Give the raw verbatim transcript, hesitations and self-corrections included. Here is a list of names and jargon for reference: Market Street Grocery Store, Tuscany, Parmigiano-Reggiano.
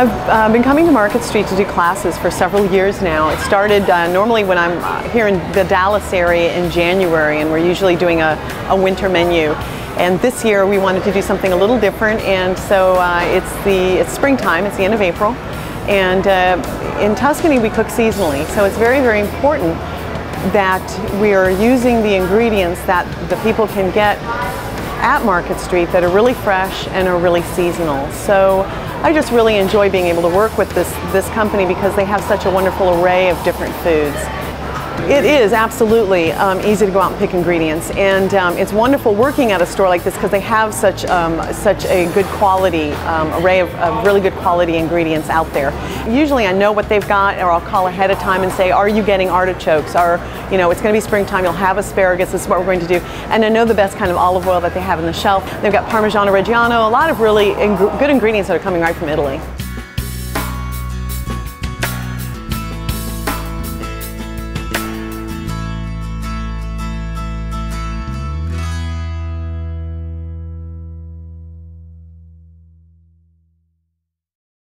I've uh, been coming to Market Street to do classes for several years now. It started uh, normally when I'm uh, here in the Dallas area in January, and we're usually doing a, a winter menu. And this year we wanted to do something a little different, and so uh, it's the it's springtime, it's the end of April, and uh, in Tuscany we cook seasonally, so it's very, very important that we are using the ingredients that the people can get at Market Street that are really fresh and are really seasonal. So I just really enjoy being able to work with this, this company because they have such a wonderful array of different foods. It is absolutely um, easy to go out and pick ingredients, and um, it's wonderful working at a store like this because they have such um, such a good quality um, array of, of really good quality ingredients out there. Usually, I know what they've got, or I'll call ahead of time and say, "Are you getting artichokes? Or, you know, it's going to be springtime. You'll have asparagus. This is what we're going to do." And I know the best kind of olive oil that they have on the shelf. They've got Parmigiano-Reggiano, a lot of really ing- good ingredients that are coming right from Italy.